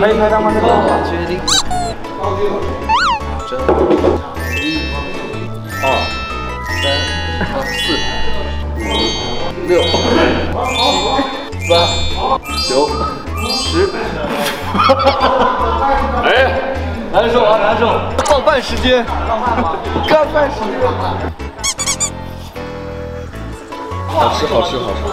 可以拍张吗？决定。真的。2、3、4、5、6、7、8、9、10。哎，难受啊，难受！到饭时间，干饭时间。 好吃，好吃，好吃！